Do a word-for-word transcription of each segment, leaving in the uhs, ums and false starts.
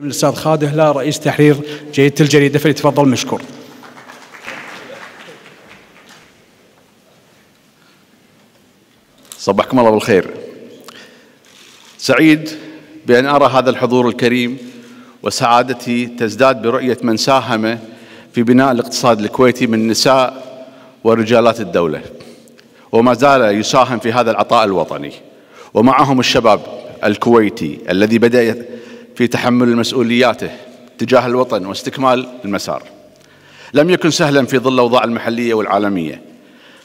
من الأستاذ خالد هلال رئيس تحرير جريدة الجريدة، فليتفضل مشكور. صبحكم الله بالخير. سعيد بأن أرى هذا الحضور الكريم، وسعادتي تزداد برؤية من ساهم في بناء الاقتصاد الكويتي من نساء ورجالات الدولة، وما زال يساهم في هذا العطاء الوطني، ومعهم الشباب الكويتي الذي بدأ في تحمل مسؤولياته تجاه الوطن واستكمال المسار. لم يكن سهلا في ظل الأوضاع المحلية والعالمية،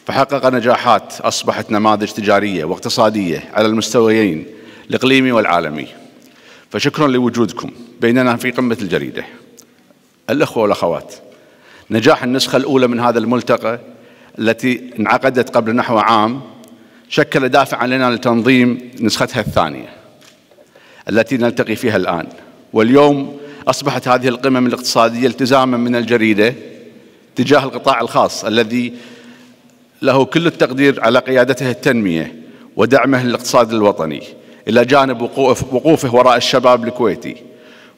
فحقق نجاحات أصبحت نماذج تجارية واقتصادية على المستويين الإقليمي والعالمي. فشكرا لوجودكم بيننا في قمة الجريدة. الأخوة والأخوات، نجاح النسخة الأولى من هذا الملتقى التي انعقدت قبل نحو عام شكل دافعا لنا لتنظيم نسختها الثانية التي نلتقي فيها الآن. واليوم أصبحت هذه القمم الاقتصادية التزاما من الجريدة تجاه القطاع الخاص الذي له كل التقدير على قيادته التنمية ودعمه للاقتصاد الوطني، إلى جانب وقوفه وراء الشباب الكويتي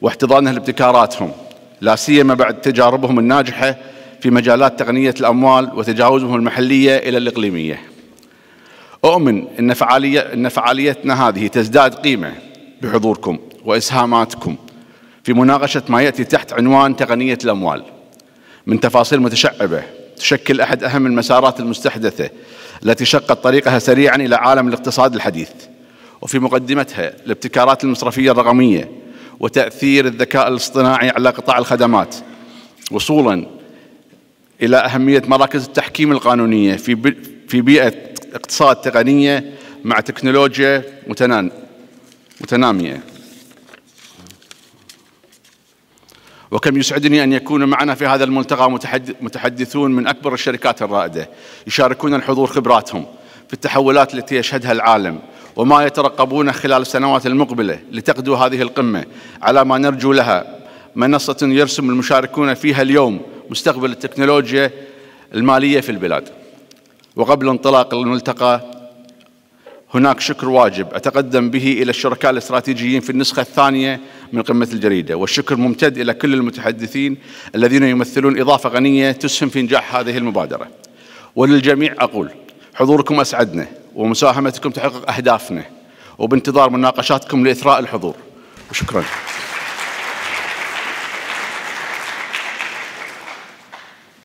واحتضانه لابتكاراتهم، لا سيما بعد تجاربهم الناجحة في مجالات تقنية الأموال وتجاوزهم المحلية إلى الإقليمية. أؤمن إن فعالية إن فعاليتنا هذه تزداد قيمة بحضوركم وإسهاماتكم في مناقشة ما يأتي تحت عنوان تقنية الأموال من تفاصيل متشعبة تشكل أحد أهم المسارات المستحدثة التي شقت طريقها سريعا إلى عالم الاقتصاد الحديث، وفي مقدمتها الابتكارات المصرفية الرقمية وتأثير الذكاء الاصطناعي على قطاع الخدمات، وصولا إلى أهمية مراكز التحكيم القانونية في في بيئة اقتصاد تقنية مع تكنولوجيا متنان متنامية. وكم يسعدني أن يكون معنا في هذا الملتقى متحدثون من أكبر الشركات الرائدة يشاركون الحضور خبراتهم في التحولات التي يشهدها العالم، وما يترقبونه خلال السنوات المقبلة لتقدو هذه القمة على ما نرجو لها منصة يرسم المشاركون فيها اليوم مستقبل التكنولوجيا المالية في البلاد. وقبل انطلاق الملتقى هناك شكر واجب أتقدم به إلى الشركاء الاستراتيجيين في النسخة الثانية من قمة الجريدة، والشكر ممتد إلى كل المتحدثين الذين يمثلون إضافة غنية تسهم في نجاح هذه المبادرة. وللجميع أقول حضوركم أسعدنا، ومساهمتكم تحقق أهدافنا، وبانتظار مناقشاتكم لإثراء الحضور. وشكراً.